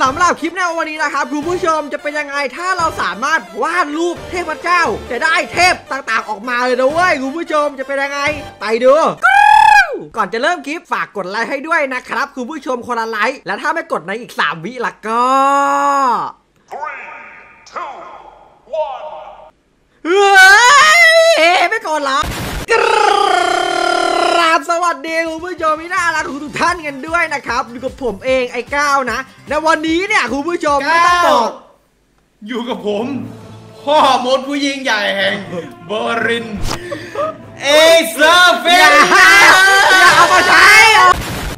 สำหรับคลิปในวันนี้นะครับคุณผู้ชมจะเป็นยังไงถ้าเราสามารถวาดรูปเทพเจ้าจะได้เทพต่างๆออกมาเลยนะเว้ยคุณผู้ชมจะเป็นยังไงไปดูก่อนจะเริ่มคลิปฝากกดไลค์ให้ด้วยนะครับคุณผู้ชมคนละไลค์และถ้าไม่กดในอีก3 วิล่ะก็ 3, 2, 1 เฮ้ยไม่กดหรอสวัสดีคุณผู้ชมที่น่ารักทุกท่านกันด้วยนะครับอยู่กับผมเองไอ้ก้าวนะในวันนี้เนี่ยคุณผู้ชมไม่ต้องบอกอยู่กับผมพ่อมดผู้ยิ่งใหญ่แห่งบรินเอเซอร์เฟนอย่าเอามาใช้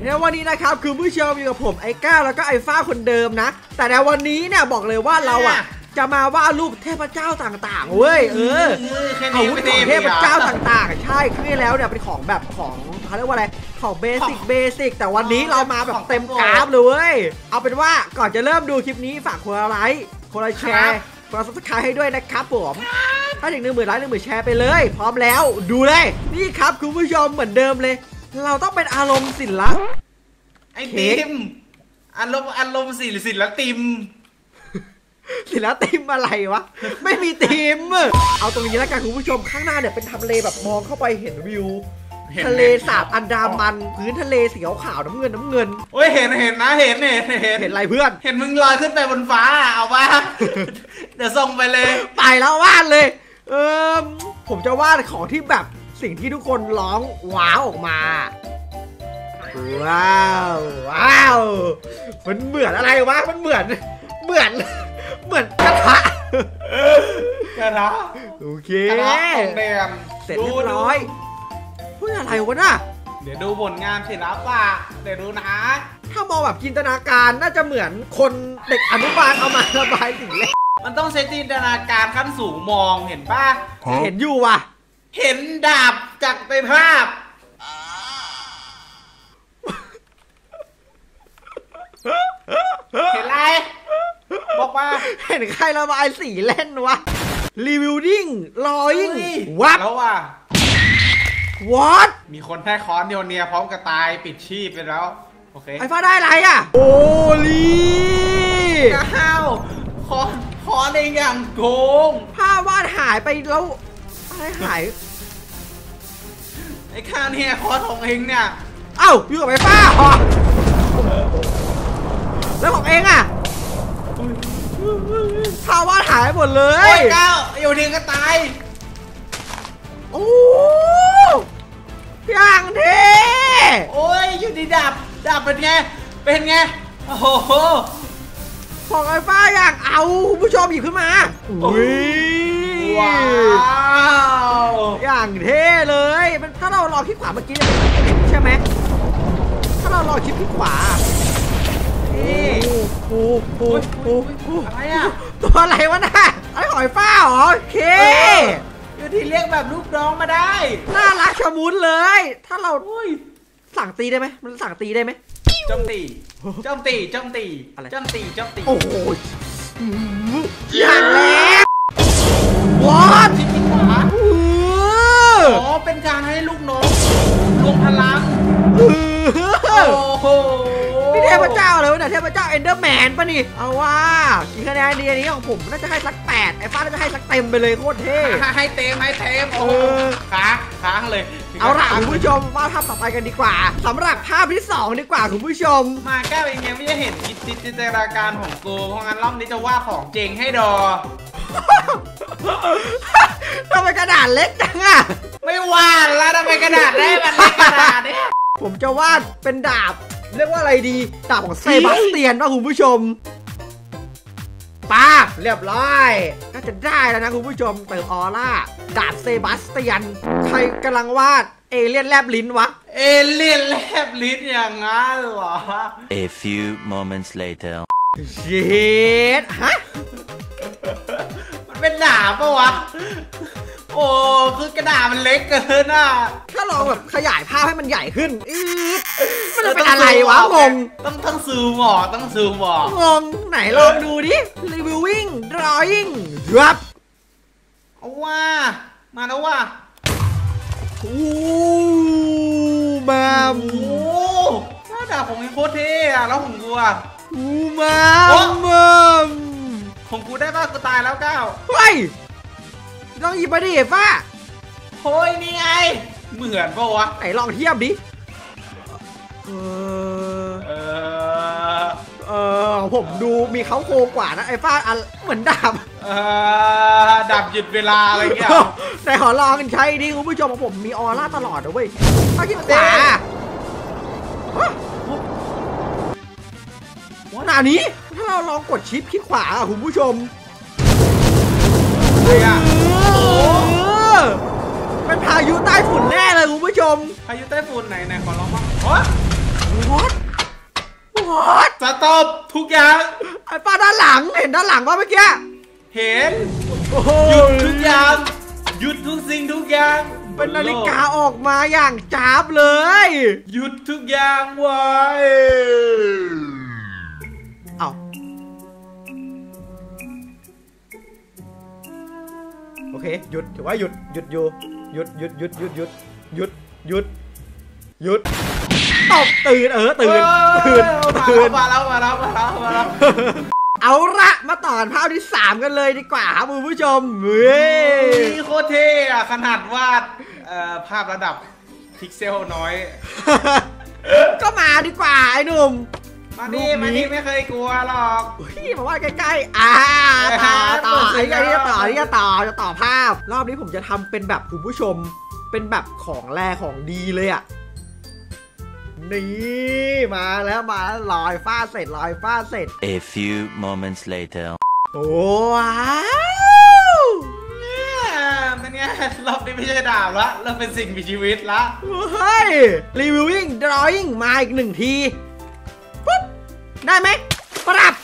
ในวันนี้นะครับคุณผู้ชมอยู่กับผมไอ้ก้าวแล้วก็ไอ้ฟ้าคนเดิมนะแต่ในวันนี้เนี่ยบอกเลยว่าเราอะจะมาวาดรูปเทพเจ้าต่างๆเว้ยอาวุธของเทพเจ้าต่างๆใช่ครั้งที่แล้วเนี่ยเป็นของแบบของเขาเรียกว่าอะไรของเบสิกแต่วันนี้เรามาแบบเต็มกราฟเลยเว้ยเอาเป็นว่าก่อนจะเริ่มดูคลิปนี้ฝากคนละไลค์คนละแชร์คนละซับสไครบ์ให้ด้วยนะครับผมถ้าถึง 10,000 ไลค์ 10,000 แชร์ไปเลยพร้อมแล้วดูเลยนี่ครับคุณผู้ชมเหมือนเดิมเลยเราต้องเป็นอารมณ์ศิลป์ไอ้ติมอารมณ์ศิลป์ติมศิลปินอะไรวะไม่มีทีมเอาตรงนี้แล้วกันคุณผู้ชมข้างหน้าเนี่ยเป็นทำเลแบบมองเข้าไปเห็นวิวทะเลสาบอันดามันพื้นทะเลสีขาวน้ำเงินโอ้ยเห็นนะเห็นอะไรเพื่อนเห็นมึงลอยขึ้นไปบนฟ้าเอาวะเดี๋ยวส่งไปเลยไปแล้ววาดเลยผมจะวาดของที่แบบสิ่งที่ทุกคนร้องว้าวออกมาว้าวมันเหมือนอะไรวะมันเหมือนกระทะโอเคกระทะของแดงเสร็จเรียบร้อยพูดอะไรวะน่ะเดี๋ยวดูผลงานศิลปะเดี๋ยวดูนะถ้ามองแบบจินตนาการน่าจะเหมือนคนเด็กอนุบาลเอามาระบายสิ่งเล็กมันต้องใช้จินตนาการขั้นสูงมองเห็นป่ะเห็นอยู่ว่ะเห็นดาบจากในภาพเห็นอะไรบอกว่าเห็นใครระบายสีเล่นวะรีวิวดิ้งลอยยิ่งวัดแล้วว่ะวัดมีคนแพ้ค้อนเดียวเนียพร้อมกระต่ายปิดชีพไปแล้วโอเคไอ้ฟ้าได้ไรอ่ะโอลีข้าวค้อนเองอย่างโกงผ้าวาดหายไปแล้วอะไรหายไอ้ข้าเนี่ยค้อนของเองเนี่ยเอ้าอยู่กับไอ้ฟ้าหรอแล้วของเองอ่ะภาวะหายหมดเลยเก้าอยู่ดีก็ตายโอ้อย่างเท่โอ้ยอยู่ดีดับเป็นไงโอ้โหของไอ้ฟ้าอย่างเอาคุณผู้ชมหยิบขึ้นมาว้าวอย่างเท่เลยมันถ้าเรารอคลิปขวาเมื่อกี้ใช่ไหมถ้าเรารอคลิปขวาปูอะไรอ่ะตัวอะไรวะน่ะไอ้หอยฟ้าหรอโอเคอยู่ที่เรียกแบบลูกน้องมาได้น่ารักชะมุนเลยถ้าเราสั่งตีได้ไหมมันสั่งตีได้ไหมจ้อมตีโอ้โหอย่างแรงวอดที่ขวาอ๋อเป็นการให้ลูกน้องรวมพลังโอ้โหเทพเจ้าเลยวะเนี่ยเทพเจ้าเอนเดอร์แมนป่ะนี่เอาว่าอีกคะแนนดีนี้ของผมน่าจะให้สัก8ไอ้ฟ้าน่าจะให้สักเต็มไปเลยโคตรเท่ให้เต็มโอ้ค้างเลยเอาล่ะคุณผู้ชมมาภาพต่อไปกันดีกว่าสำหรับภาพที่2ดีกว่าคุณผู้ชมมาแก้วเองยังไม่ได้เห็นจินตนาการของกูเพราะงั้นรอบนี้จะวาดของเจงให้ดอทำไมกระดาษเล็กจังอะไม่วาดแล้วทำไมกระดาษได้มันไม่กระดาษเนี่ยผมจะวาดเป็นดาบเรียกว่าอะไรดีดาบของเซบาสเตียนนะคุณผู้ชมป้าเรียบร้อยก็จะได้แล้วนะคุณผู้ชมเติมออร่าดาบเซบาสเตียนใครกำลังวาดเอเลี่ยนแลบลิ้นวะเอเลี่ยนแลบลิ้นอย่างนั้นเหรอ A few moments later เช็ดฮะมันเป็นดาบปะวะโอ้คือกระดาษมันเล็กเกินอ่ะถ้าเราแบบขยายภาพให้มันใหญ่ขึ้นมันจะเป็นอะไรวะงงต้องซูมออกงงไหนลองดูดิ reviewing drawing ครับเอาว่ามาแล้วว่าโอ้มาโอ้ดาบของไอ้โคตรเท่อะแล้วของกูอะ อูมาของกูได้ป่ะกูตายแล้วก้าวเฮ้ยต้องหยิบมาดิฟ้าโอ้ยนี่ไงเหมือนป่าวะไหนลองเทียบดิผมดูมีเขาโคกว่านะไอ้ฟ้าเหมือนดาบดาบหยุดเวลาอะไรเงี้ยแต่ขอลองกันใช้ดิคุณผู้ชมผมมีออร่าตลอดนะเว้ยเอาที่ขวาหน้านี้ถ้าเราลองกดชิปคลิกขวาคุณผู้ชมอะไรอ่ะเป็นพายุใต้ฝุ่นแน่เลยคุณผู้ชมพายุใต้ฝุ่นไหนไหนขอลองบ้างWhat? จะตบทุกอย่างไอ้ป้าด้านหลังเห็นด้านหลังป่ะเมื่อกี้เห็นหยุดทุกอย่างหยุดทุกสิ่งทุกอย่างเป็นนาฬิกาออกมาอย่างจับเลยหยุดทุกอย่างไว้เอาโอเคหยุดถือว่าหยุดหยุดอยู่หยุดหยุดหยุดหยุดหยุดหยุดหยุดหยุดตบตื่นตื่นมาแล้วเอาละมาต่อภาพที่3กันเลยดีกว่าครับคุณผู้ชมเฮ้ยโคตรเท่อะขนาดวาดภาพระดับพิกเซลน้อยก็มาดีกว่าไอ้หนุ่มมาดิไม่เคยกลัวหรอกพี่บอกว่าใกล้ๆต่อภาพรอบนี้ผมจะทำเป็นแบบคุณผู้ชมเป็นแบบของแรของดีเลยอะนี่มาแล้วลอยฟ้าเสร็จA few moments later โอ้ว้าวเนี่ยเป็นไงรอบนี้ไม่ใช่ดาบละเราเป็นสิ่งมีชีวิตละเฮ้ย reviewing drawing มาอีกหนึ่งทีปุ๊บได้ไหมปรับ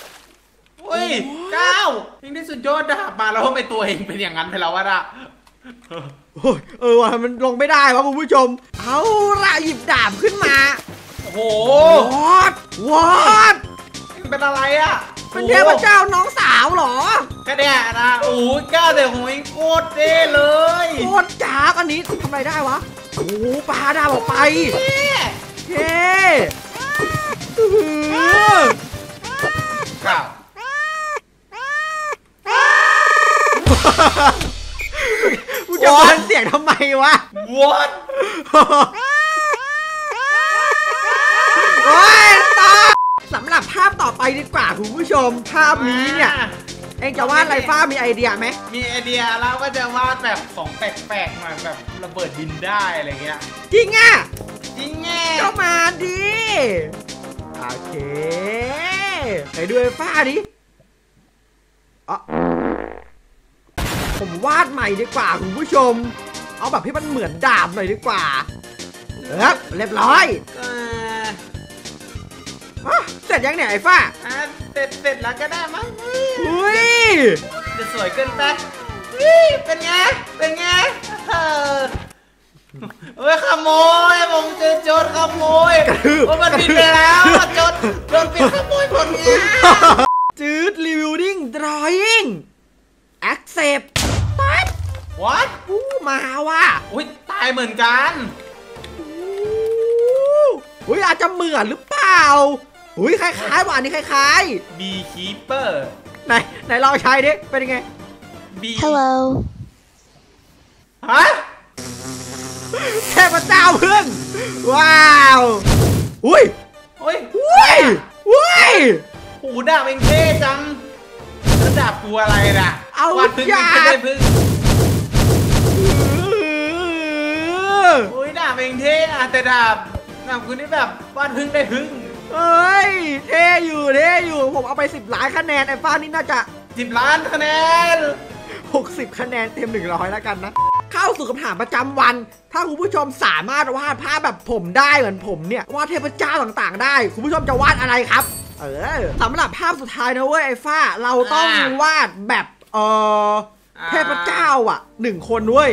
โอ้ยก้าวยังได้สุดยอดดาบมาแล้วไม่ตัวเองเป็นอย่างนั้นไปแล้วอะว่ะมันลงไม่ได้วะคุณผู้ชมเอาละหยิบดาบขึ้นมาโอ้โหวอดเป็นอะไรอ่ะเป็นเทพเจ้าน้องสาวหรอก็เนี่ยนะโอ้ยก้าวแต่ของเองโคตรเด้เลยโคตรจ้าอันนี้ทำอะไรได้วะโอ้ปลาดาบออกไปเฮ้ก้าวกูจะฟังเสียงทำไมวะวอดโอ้ยตาสำหรับภาพต่อไปดีกว่าคุณผู้ชมภาพนี้เนี่ยเองจะวาดอะไรฟ้ามีไอเดียไหมมีไอเดียแล้วก็จะวาดแบบของแปลกๆมาแบบระเบิดดินได้อะไรเงี้ยจริงอ่ะก็มาดิโอเคไปดูไอ้ฟ้าดิอ๋อผมวาดใหม่ดีกว่าคุณผู้ชมเอาแบบที่มันเหมือนดาบหน่อยดีกว่าเรียบร้อยเสร็จยังเนี่ยไอ้ฟ้าเสร็จแล้วก็ได้มั้งอุ้ยจะสวยเกินไปเป็นไงเฮ้ยขโมยผมเจอโจรขโมยมันบินไปแล้วโจรเป็นขโมยผลงานจืดรีวิวดิ้งดรอยิ่งแอคเซปปั๊บวัดปูมาว่ะอุ้ยตายเหมือนกันอุ้ยอาจจะเหมือนหรือเปล่าอุ้ยคล้ายๆว่ะนี่คล้ายๆบีคีเปอร์ไหนลองใช้ดิเป็นยังไงบีฮัลโหลฮะเทพเจ้าพึ่งว้าวอุ้ยหูดาบเองเท่จังดาบกูอะไรนะเอาวัดพึ่งไม่ได้พึ่งอุ้ยดาบเองเท่อะแต่ดาบกูนี่แบบวัดพึ่งได้พึ่งเฮ้ยเท่อยู่ผมเอาไป10 ล้านคะแนนไอ้ฟ้านี่น่าจะ10 ล้านคะแนน60คะแนนเต็ม100แล้วกันนะเข้าสู่คำถามประจำวันถ้าคุณผู้ชมสามารถวาดภาพแบบผมได้เหมือนผมเนี่ยวาดเทพเจ้าต่างๆได้คุณผู้ชมจะวาดอะไรครับสำหรับภาพสุดท้ายนะเว้ยไอ้ฟ้าเราต้องวาดแบบเทพเจ้าอ่ะ1 คนเว้ย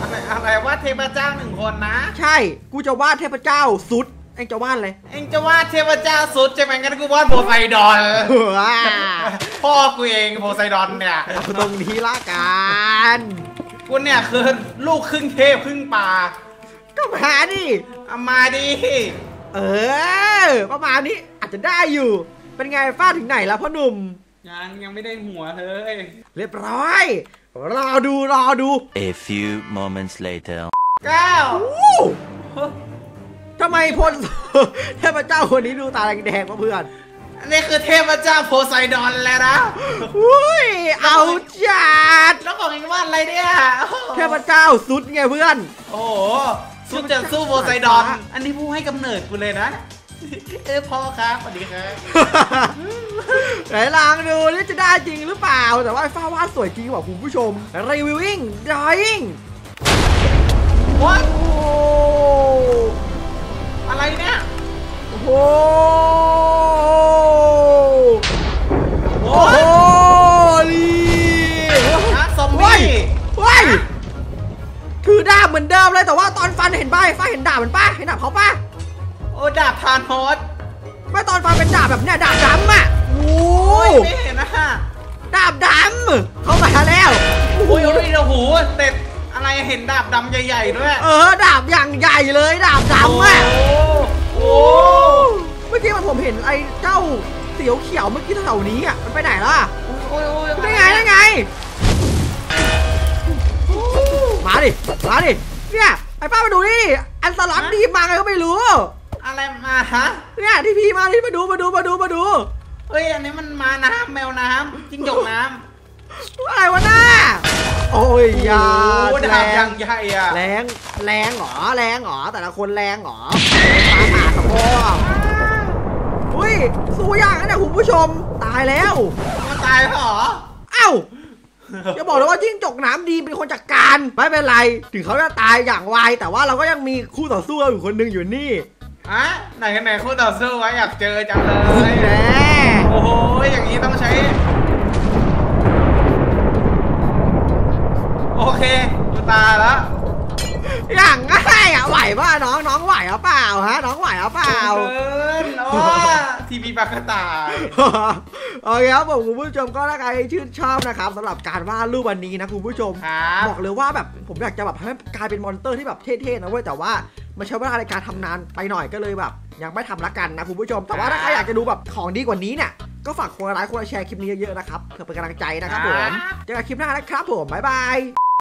อะไรวาดเทพเจ้า1 คนนะใช่กูจะวาดเทพเจ้าสุดเอ็งจะวาดเลยเอ็งจะวาดเทพเจ้าสุดใช่ไหมงั้นกูวาดโพไซดอนพ่อกูเองโพไซดอนเนี่ยตรงนี้ละกันกูเนี่ยคือลูกครึ่งเทพครึ่งป่าก็มาดิประมาณนี้อาจจะได้อยู่ เป็นไงฟาดถึงไหนแล้วพ่อหนุ่มยังไม่ได้หัวเลยเรียบร้อยรอดู A few moments later ก้าวทำไมพลเทพเจ้าคนนี้ดูตาแดงๆเพื่อนนี่คือเทพเจ้าโพไซดอนแล้วนะอุ้ยเอาจัดแล้วของเองว่าอะไรเนี่ยเทพเจ้าสุดไงเพื่อนโอ้สุดจะสู้โพไซดอนอันนี้ผู้ให้กำเนิดกูเลยนะพ่อครับสวัสดีครับไหนลองดูนี่จะได้จริงหรือเปล่าแต่ว่าฟ้าวาดสวยจริงว่ะคุณผู้ชมรีวิววิ่งดรอยิ่งว้าวอะไรเนี่ยโอ้โหโอ้ยซอมบี้ว้ายคือดาบเหมือนเดิมเลยแต่ว่าตอนฟันเห็นป้ายฟ้าเห็นดาบเหมือนป้าเห็นดาบเขาป้าโอ้ดาบทานฮอสไม่ตอนฟันเป็นดาบแบบเนี้ยดาบดำอ่ะโอ้ยไม่เห็นนะดาบดำเขามาแล้วโอ้ยโอ้ยโอ้โหเต็ดอะไรเห็นดาบดำใหญ่ๆด้วยดาบอย่างใหญ่เลยดาบดำอ่ะโอ้เมื่อกี้ผมเห็นไอ้เจ้าเสียวเขียวเมื่อกี้แถวนี้อ่ะมันไปไหนล่ะโอ้ยโอ้ยได้ไงมาดิเนี่ยไอ้ป้ามาดูนี่อันสล็อตดีมาไงก็ไม่รู้อะไรมาฮะเนี่ยที่พี่มาที่มาดูเฮ้ยอันนี้มันมาน้ำแมวน้ำจิ้งจกน้ำอะไรวะน้าโอ้ยยาแรงยังใหญ่อะแรงหรอแต่ละคนแรงหรอตาตะโพกอุ้ยสู้ยากนะคุณผู้ชมตายแล้วมันตายหรอเอ้าจะบอกเลยว่าจิ้งจกน้ำดีเป็นคนจัดการไม่เป็นไรถึงเขาจะตายอย่างไวแต่ว่าเราก็ยังมีคู่ต่อสู้อยู่คนหนึ่งอยู่นี่อ่ะไหนคู่ต่อสู้ไว้อยากเจอจังเลยแหมโอ้โหอย่างนี้ต้องใช้โอเคตายแล้วอย่างง่ายอ่ะไหวป่ะน้องไหวหรือเปล่าฮะน้องไหวหรือเปล่าทีวีปากกระต่ายโอเคครับผมคุณผู้ชมก็ถ้าใครชื่นชอบนะครับสำหรับการวาดรูปวันนี้นะคุณผู้ชมบอกเลยว่าแบบผมอยากจะแบบให้กลายเป็นมอนสเตอร์ที่แบบเท่ๆนะเว้ยแต่ว่ามันใช้เวลาในการทำนานไปหน่อยก็เลยแบบยังไม่ทำละกันนะคุณผู้ชมแต่ว่าถ้าใครอยากจะดูแบบของดีกว่านี้เนี่ยก็ฝากคนไลค์คนแชร์คลิปนี้เยอะๆนะครับเพื่อเป็นกำลังใจนะครับผมเจอกันคลิปหน้านะครับผมบ๊ายบาย